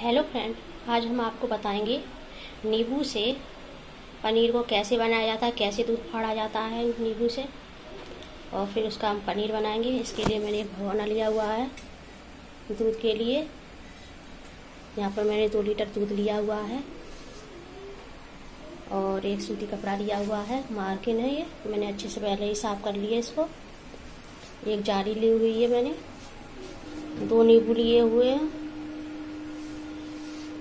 Hello friend, आज हम आपको बताएंगे नींबू से पनीर को कैसे बनाया जाता है, कैसे दूध फाड़ा जाता है नींबू से, और फिर उसका हम पनीर बनाएंगे। इसके लिए मैंने भगोना लिया हुआ है दूध के लिए। यहाँ पर मैंने 2 लीटर दूध लिया हुआ है और एक सूती कपड़ा लिया हुआ है, मार्किन है ये। मैंने अच्छे से पहले ही साफ़ कर लिया इसको। एक जाली ली हुई है मैंने, 2 नींबू लिए हुए हैं,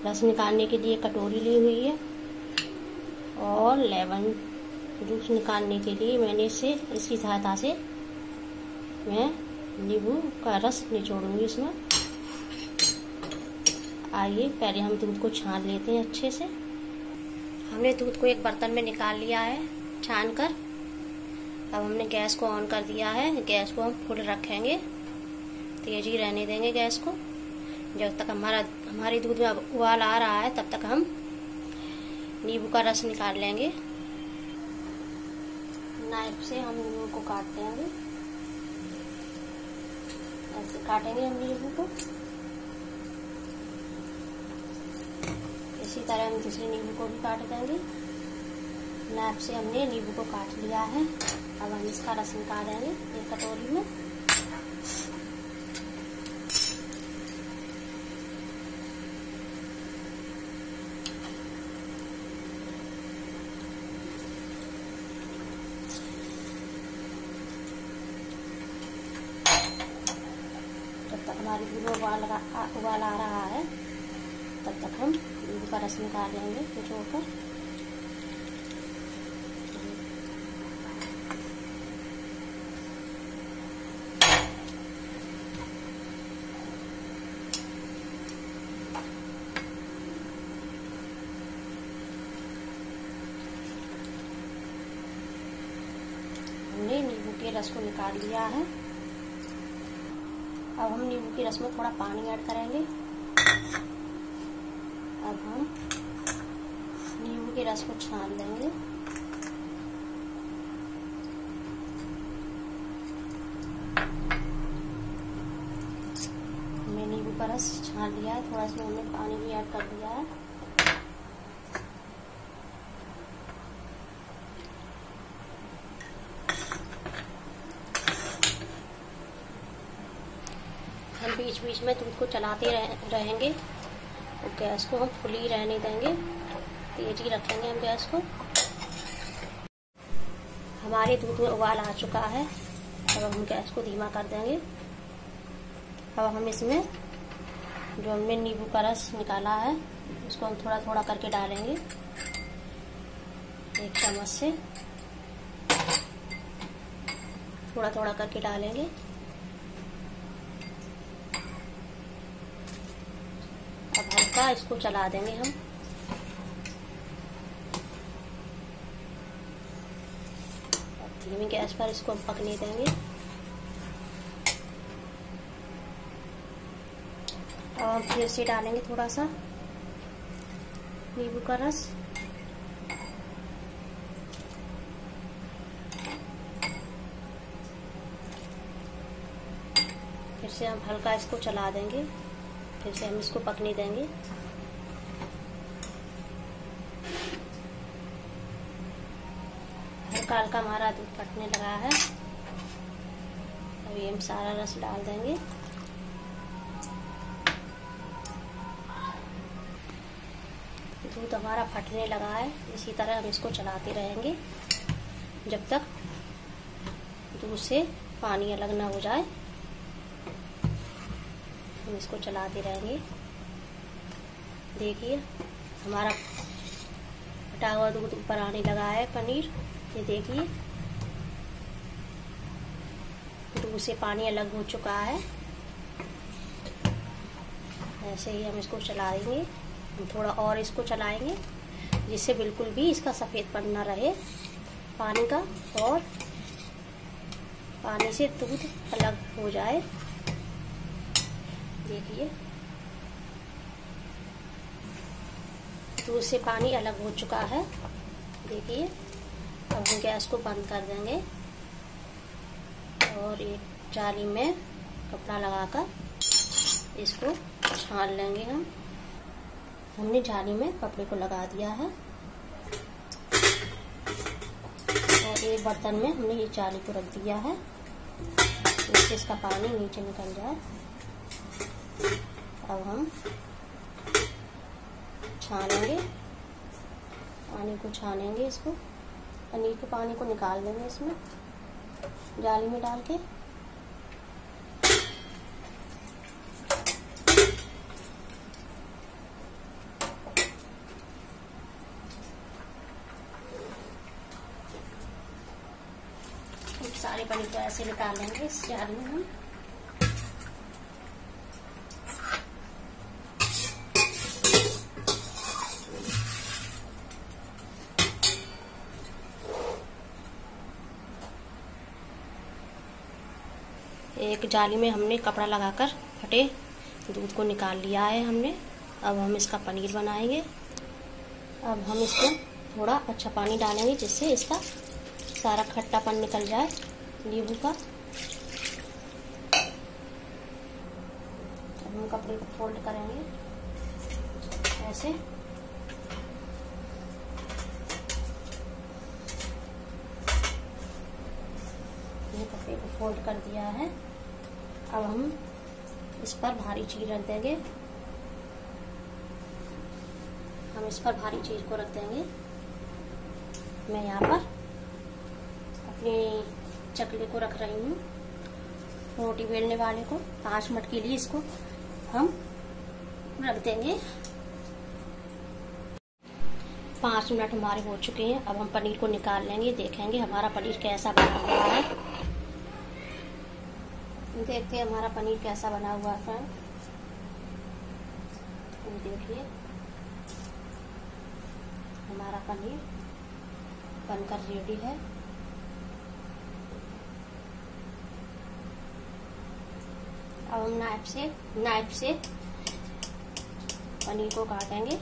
रस निकालने के लिए कटोरी ली हुई है, और लेमन जूस निकालने के लिए मैंने इसे इसकी सहायता से मैं नींबू का रस निचोड़ूंगी इसमें। आइए पहले हम दूध को छान लेते हैं अच्छे से। हमने दूध को एक बर्तन में निकाल लिया है छान कर। अब हमने गैस को ऑन कर दिया है। गैस को हम फुल रखेंगे, तेज ही रहने देंगे गैस को। जब तक हमारे दूध में उबाल आ रहा है तब तक हम नींबू का रस निकाल लेंगे। नाइफ से हम नींबू को काट देंगे, ऐसे काटेंगे हम नींबू को। इसी तरह हम दूसरे नींबू को भी काट देंगे। नाइफ से हमने नींबू को काट लिया है। अब हम इसका रस निकालेंगे एक कटोरी में। हमारी दूध उबाल आ रहा है तब तक हम दूध का रस निकाल लेंगे निचोड़कर। हमने नींबू के रस को निकाल लिया है। अब हम नींबू के रस में थोड़ा पानी ऐड करेंगे। अब हम नींबू के रस को छान लेंगे। हमने नींबू का रस छान लिया है, थोड़ा इसमें हमने पानी भी ऐड कर दिया है। हम बीच बीच में दूध को चलाते रहेंगे और गैस को हम फुली रहने देंगे, तेज ही रखेंगे हम गैस को। हमारे दूध में उबाल आ चुका है, अब हम गैस को धीमा कर देंगे। अब हम इसमें जो हमने नींबू का रस निकाला है उसको हम थोड़ा थोड़ा करके डालेंगे, 1 चम्मच से थोड़ा थोड़ा करके डालेंगे। हल्का इसको चला देंगे हम। धीमी गैस पर इसको हम पकने देंगे। और फिर से डालेंगे थोड़ा सा नींबू का रस। फिर से हम हल्का इसको चला देंगे। फिर से हम इसको पकने देंगे। हल्का हल्का हमारा दूध पकने लगा है। अभी हम सारा रस डाल देंगे। दूध हमारा फटने लगा है। इसी तरह हम इसको चलाते रहेंगे जब तक दूध से पानी अलग ना हो जाए। हम इसको चलाते रहेंगे। देखिए हमारा फटा हुआ दूध ऊपर आने लगा है पनीर। ये देखिए दूध से पानी अलग हो चुका है। ऐसे ही हम इसको चलाएंगे। हम थोड़ा और इसको चलाएंगे जिससे बिल्कुल भी इसका सफ़ेदपन ना रहे पानी का, और पानी से दूध अलग हो जाए। देखिए दूध से पानी अलग हो चुका है। देखिए अब हम गैस को बंद कर देंगे और एक जाली में कपड़ा लगाकर इसको छान लेंगे हम। हमने जाली में कपड़े को लगा दिया है और ये बर्तन में हमने ये जाली को रख दिया है, इससे इसका पानी नीचे निकल जाए। अब हम छानेंगे, पानी को छानेंगे, इसको पनीर के पानी को निकाल देंगे इसमें जाली में डाल के। सारे पनीर को ऐसे निकाल लेंगे इस जाली में हम। एक जाली में हमने कपड़ा लगाकर फटे दूध को निकाल लिया है हमने। अब हम इसका पनीर बनाएंगे। अब हम इसमें थोड़ा अच्छा पानी डालेंगे जिससे इसका सारा खट्टापन निकल जाए नींबू का। अब हम कपड़े को फोल्ड करेंगे ऐसे। ये कपड़े को फोल्ड कर दिया है। अब हम इस पर भारी चीज रख देंगे, हम इस पर भारी चीज को रख देंगे। मैं यहाँ पर अपने चकले को रख रही हूँ, रोटी बेलने वाले को। 5 मिनट के लिए इसको हम रख देंगे। 5 मिनट हमारे हो चुके हैं। अब हम पनीर को निकाल लेंगे, देखेंगे हमारा पनीर कैसा बना हुआ है। देखते हैं हमारा पनीर कैसा बना हुआ है। देखिए हमारा पनीर बनकर रेडी है। अब हम नाइफ से पनीर को काटेंगे।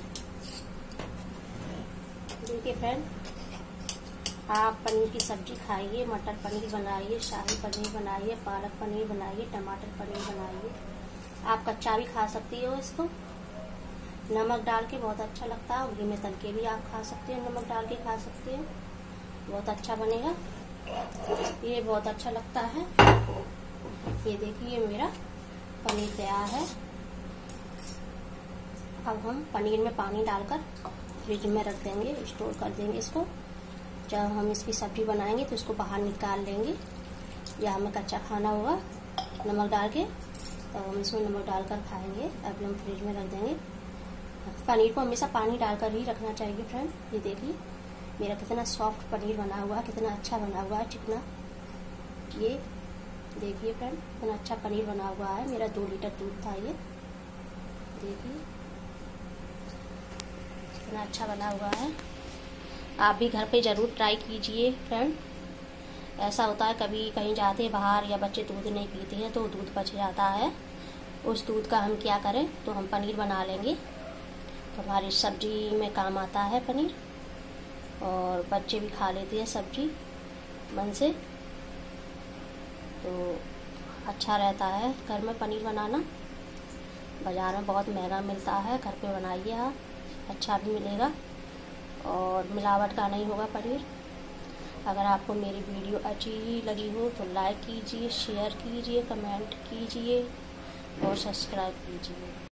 देखिए फ्रेंड, आप पनीर की सब्जी खाइए, मटर पनीर बनाइए, शाही पनीर बनाइए, पालक पनीर बनाइए, टमाटर पनीर बनाइए। आप कच्चा भी खा सकती हो इसको, नमक डाल के बहुत अच्छा लगता है। उंगली में तल के भी आप खा सकते हो, नमक डाल के खा सकते हो, बहुत अच्छा बनेगा। ये बहुत अच्छा लगता है। ये देखिए मेरा पनीर तैयार है। अब हम पनीर में पानी डालकर फ्रिज में रख देंगे, स्टोर कर देंगे इसको। जब हम इसकी सब्जी बनाएंगे तो इसको बाहर निकाल लेंगे, या हमें कच्चा खाना होगा नमक डाल के तो हम इसमें नमक डालकर खाएंगे। अब हम फ्रिज में रख देंगे। पनीर को हमेशा पानी डालकर ही रखना चाहिए फ्रेंड। ये देखिए मेरा कितना सॉफ्ट पनीर बना हुआ है, कितना अच्छा बना हुआ है, चिकना। ये देखिए फ्रेंड कितना अच्छा पनीर बना हुआ है। मेरा 2 लीटर दूध था ये, देखिए कितना अच्छा बना हुआ है। आप भी घर पे ज़रूर ट्राई कीजिए फ्रेंड। ऐसा होता है कभी कहीं जाते हैं बाहर या बच्चे दूध नहीं पीते हैं तो दूध बच जाता है, उस दूध का हम क्या करें, तो हम पनीर बना लेंगे। तो हमारी सब्जी में काम आता है पनीर, और बच्चे भी खा लेते हैं सब्जी मन से, तो अच्छा रहता है घर में पनीर बनाना। बाज़ार में बहुत महंगा मिलता है, घर पे बनाइए आप, अच्छा भी मिलेगा और मिलावट का नहीं होगा पनीर। अगर आपको मेरी वीडियो अच्छी लगी हो तो लाइक कीजिए, शेयर कीजिए, कमेंट कीजिए और सब्सक्राइब कीजिए।